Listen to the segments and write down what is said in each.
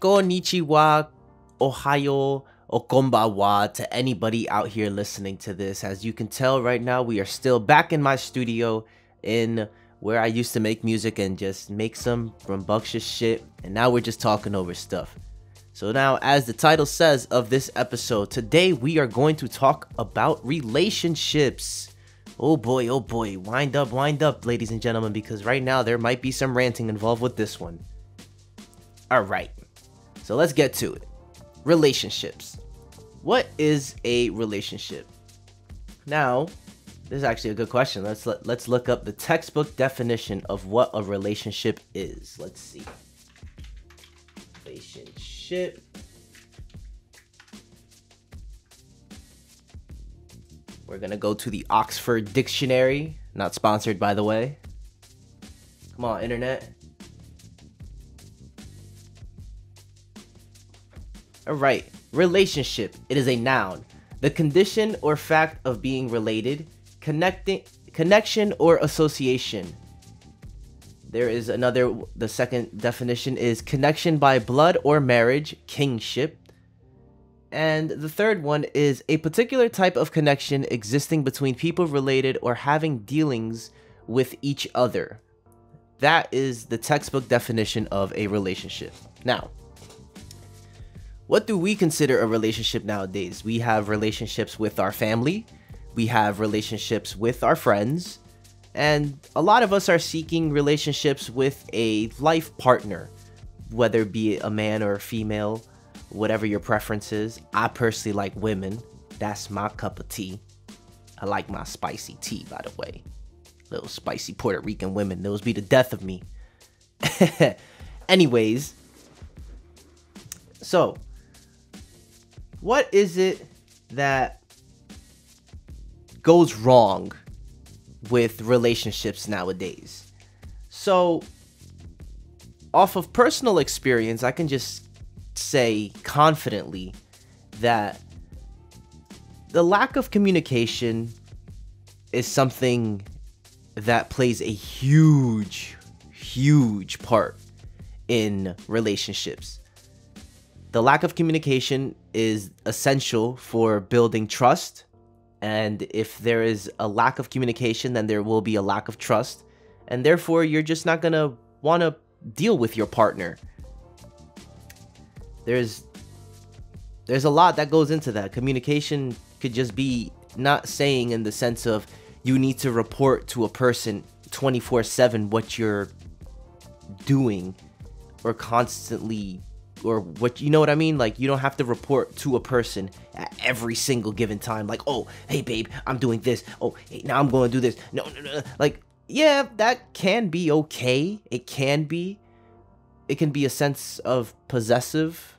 konnichiwa, ohayo, or konbanwa to anybody out here listening to this. As you can tell right now, we are still back in my studio in where I used to make music and just make some rambunctious shit, and now we're just talking over stuff. So now, as the title says of this episode, today we are going to talk about relationships. Oh boy, wind up, ladies and gentlemen, because right now there might be some ranting involved with this one. Alright, so let's get to it. Relationships. What is a relationship? Now, this is actually a good question. Let's look up the textbook definition of what a relationship is. Let's see. Relationship. We're gonna go to the Oxford Dictionary. Not sponsored, by the way. Come on, internet. All right, relationship. It is a noun. The condition or fact of being related, connection or association. There is another, the second definition is connection by blood or marriage, kinship. And the third one is a particular type of connection existing between people related or having dealings with each other. That is the textbook definition of a relationship. Now, what do we consider a relationship nowadays? We have relationships with our family, we have relationships with our friends, and a lot of us are seeking relationships with a life partner, whether it be a man or a female, whatever your preference is. I personally like women. That's my cup of tea. I like my spicy tea, by the way. Little spicy Puerto Rican women. Those be the death of me. Anyways. So, what is it that goes wrong with relationships nowadays? So, off of personal experience, I can just say confidently that the lack of communication is something that plays a huge, huge part in relationships. The lack of communication is essential for building trust. And if there is a lack of communication, then there will be a lack of trust. And therefore, you're just not going to want to deal with your partner. There's a lot that goes into that. Communication could just be not saying in the sense of you need to report to a person 24/7 what you're doing or constantly, or what, you know what I mean? Like, you don't have to report to a person at every single given time. Like, oh, hey, babe, I'm doing this. Oh, hey, now I'm going to do this. No. Like, yeah, that can be okay. It can be. It can be a sense of possessive.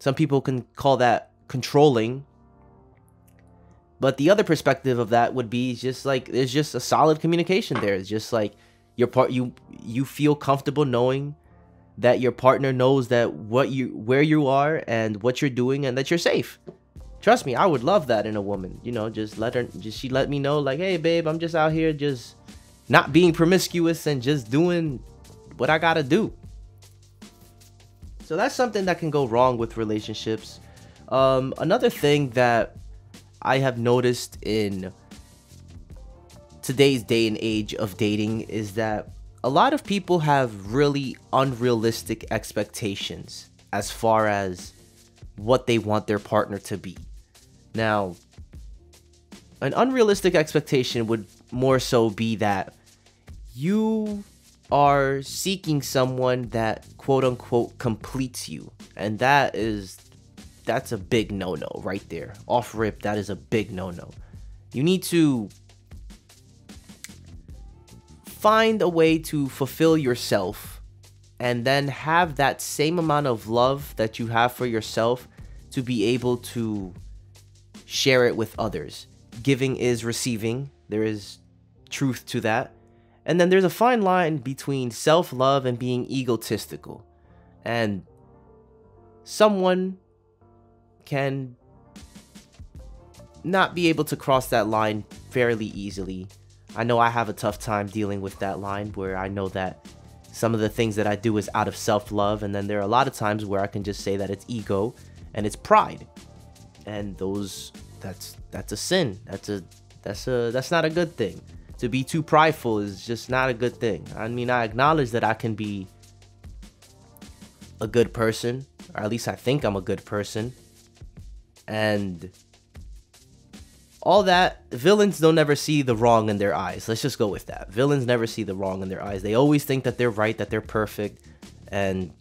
Some people can call that controlling. But the other perspective of that would be just like, there's just a solid communication there. It's just like your part, you feel comfortable knowing that your partner knows that where you are and what you're doing and that you're safe. Trust me, I would love that in a woman. You know, just she let me know, like, hey babe, I'm just out here just not being promiscuous and just doing what I gotta do. So that's something that can go wrong with relationships. Another thing that I have noticed in today's day and age of dating is that a lot of people have really unrealistic expectations as far as what they want their partner to be. Now, an unrealistic expectation would more so be that you are seeking someone that quote unquote completes you. And that's a big no-no right there. Off rip, that is a big no-no. You need to find a way to fulfill yourself and then have that same amount of love that you have for yourself to be able to share it with others. Giving is receiving. There is truth to that. And then there's a fine line between self-love and being egotistical. And someone can not be able to cross that line fairly easily. I know I have a tough time dealing with that line where I know that Some of the things that I do is out of self-love, and then there are a lot of times where I can just say that it's ego and it's pride, and that's a sin. That's not a good thing. To be too prideful is just not a good thing. I mean, I acknowledge that I can be a good person, or at least I think I'm a good person, and all that. Villains don't ever see the wrong in their eyes. Let's just go with that. Villains never see the wrong in their eyes. They always think that they're right, that they're perfect, and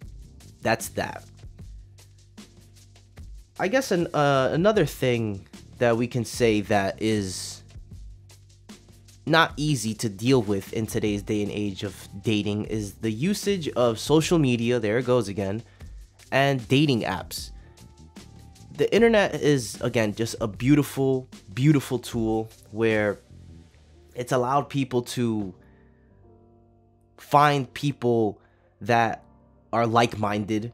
that's that. I guess another thing that we can say that is not easy to deal with in today's day and age of dating is the usage of social media, there it goes again, and dating apps. The internet is, again, just a beautiful, beautiful tool where it's allowed people to find people that are like-minded.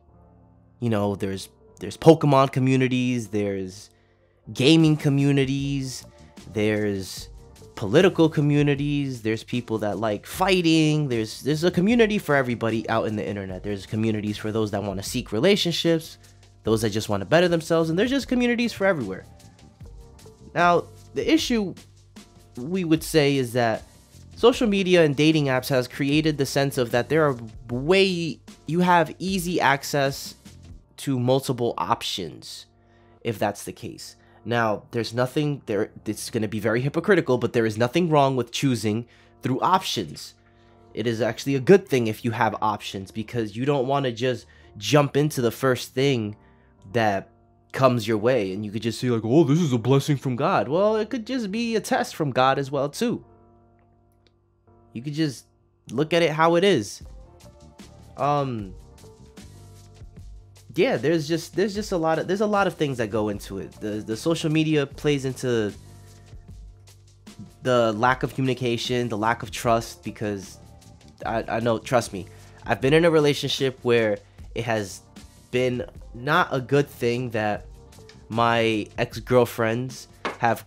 You know, there's Pokemon communities, there's gaming communities, there's political communities, there's people that like fighting, there's a community for everybody out in the internet. There's communities for those that want to seek relationships, those that just want to better themselves, and there's just communities for everywhere. Now, the issue we would say is that social media and dating apps has created the sense of that there are you have easy access to multiple options, if that's the case. Now, there's nothing there, it's going to be very hypocritical, but there is nothing wrong with choosing through options. It is actually a good thing if you have options, because you don't want to just jump into the first thing that comes your way, and you could just see like, oh, this is a blessing from God. Well, it could just be a test from God as well too. You could just look at it how it is. Yeah, there's just a lot of things that go into it. The social media plays into the lack of communication, the lack of trust, because I know, trust me, I've been in a relationship where it has been not a good thing that my ex-girlfriends have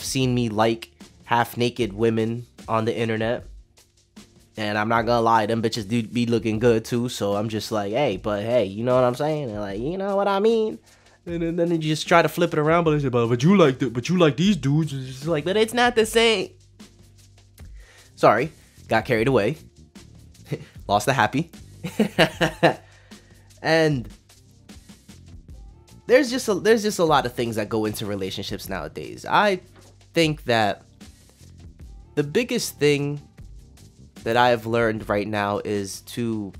seen me like half-naked women on the internet, and I'm not gonna lie, them bitches do be looking good too. So I'm just like, hey, but hey, you know what I'm saying? And like, you know what I mean? And then you just try to flip it around, but it's like, but you like these dudes. It's just like, but it's not the same. Sorry, got carried away, lost the happy. And there's just a lot of things that go into relationships nowadays. I think that the biggest thing that I have learned right now is to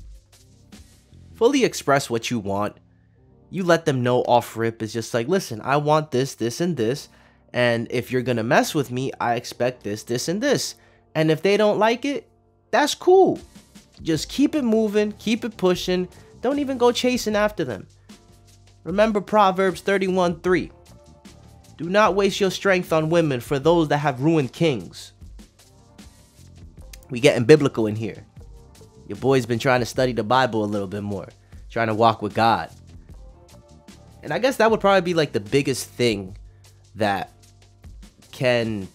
fully express what you want. You let them know off rip. It's just like, listen, I want this, this, and this, and if you're gonna mess with me, I expect this, this, and this. And if they don't like it, that's cool. Just keep it moving, keep it pushing. Don't even go chasing after them. Remember Proverbs 31:3. Do not waste your strength on women, for those that have ruined kings. We getting biblical in here. Your boy's been trying to study the Bible a little bit more, trying to walk with God. And I guess that would probably be like the biggest thing that can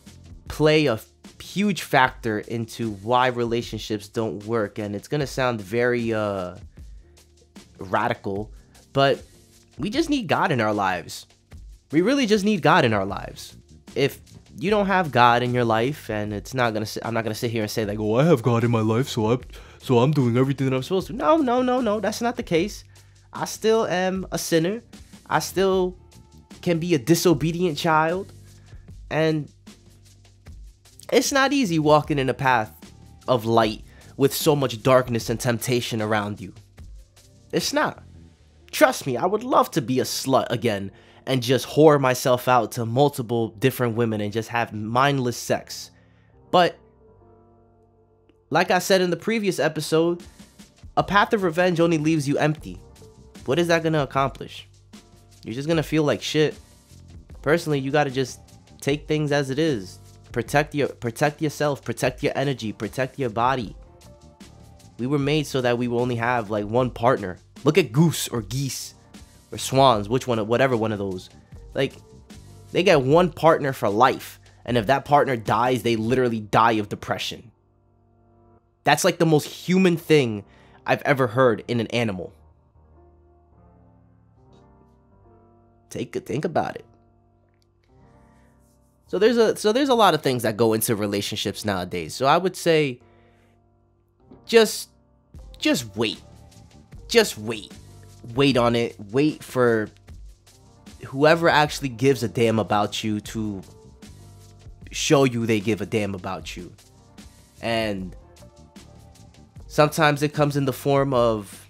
play a huge factor into why relationships don't work. And it's gonna sound very radical, but we just need God in our lives. We really just need God in our lives. If you don't have God in your life, and I'm not gonna sit here and say like, oh, I have God in my life, so I'm doing everything that I'm supposed to. No, that's not the case. I still am a sinner. I still can be a disobedient child, and it's not easy walking in a path of light with so much darkness and temptation around you. It's not. Trust me, I would love to be a slut again and just whore myself out to multiple different women and just have mindless sex. But like I said in the previous episode, a path of revenge only leaves you empty. What is that going to accomplish? You're just going to feel like shit. Personally, you got to just take things as it is. Protect yourself, protect your energy, protect your body. We were made so that we will only have like one partner. Look at goose or geese or swans, whatever one of those. Like, they get one partner for life, and if that partner dies, they literally die of depression. That's like the most human thing I've ever heard in an animal. Think about it. So there's a lot of things that go into relationships nowadays. So I would say just wait. Just wait. Wait on it. Wait for whoever actually gives a damn about you to show you they give a damn about you. And sometimes it comes in the form of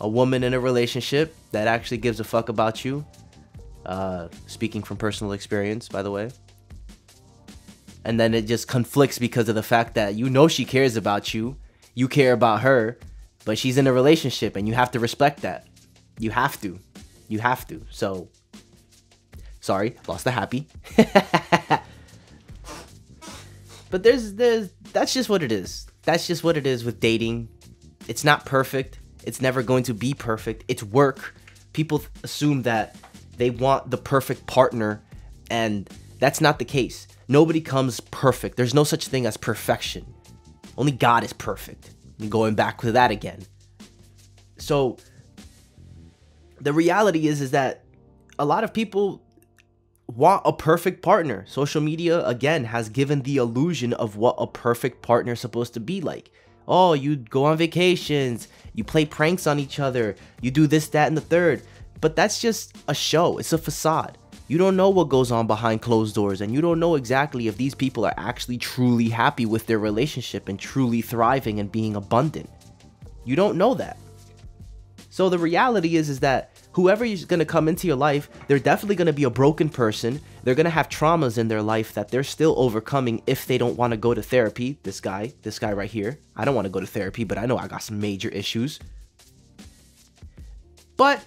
a woman in a relationship that actually gives a fuck about you. Speaking from personal experience, by the way. And then it just conflicts because of the fact that you know she cares about you. You care about her, but she's in a relationship and you have to respect that. You have to. You have to. So, sorry, lost the happy. But that's just what it is. That's just what it is with dating. It's not perfect. It's never going to be perfect. It's work. People assume that they want the perfect partner, and that's not the case. Nobody comes perfect. There's no such thing as perfection. Only God is perfect. I'm going back to that again. So the reality is that a lot of people want a perfect partner. Social media, again, has given the illusion of what a perfect partner is supposed to be like. Oh, you go on vacations, you play pranks on each other, you do this, that, and the third. But that's just a show. It's a facade. You don't know what goes on behind closed doors, and you don't know exactly if these people are actually truly happy with their relationship and truly thriving and being abundant. You don't know that. So the reality is that whoever is going to come into your life, they're definitely going to be a broken person. They're going to have traumas in their life that they're still overcoming if they don't want to go to therapy. This guy right here, I don't want to go to therapy, but I know I got some major issues. But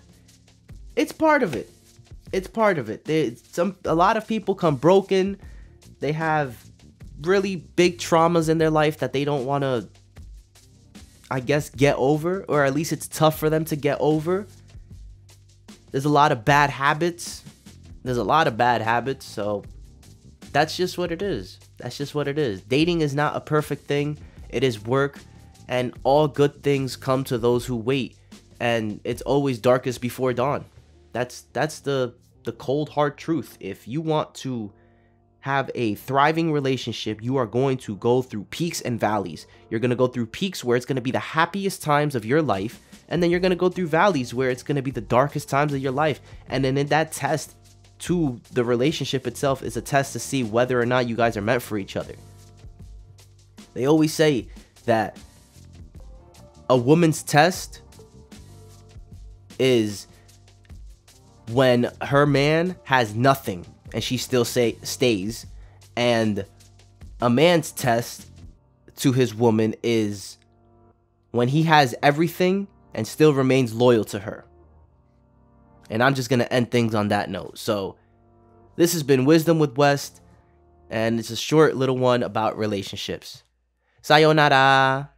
it's part of it. It's part of it. A lot of people come broken. They have really big traumas in their life that they don't want to, I guess, get over, or at least it's tough for them to get over. There's a lot of bad habits. There's a lot of bad habits. So that's just what it is. That's just what it is. Dating is not a perfect thing. It is work, and all good things come to those who wait. And it's always darkest before dawn. That's the cold hard truth. If you want to have a thriving relationship, you are going to go through peaks and valleys. You're going to go through peaks where it's going to be the happiest times of your life, and then you're going to go through valleys where it's going to be the darkest times of your life. And then in that test to the relationship itself is a test to see whether or not you guys are meant for each other. They always say that a woman's test is when her man has nothing and she still stays, and a man's test to his woman is when he has everything and still remains loyal to her. And I'm just going to end things on that note. So this has been Wisdom with West, and it's a short little one about relationships. Sayonara.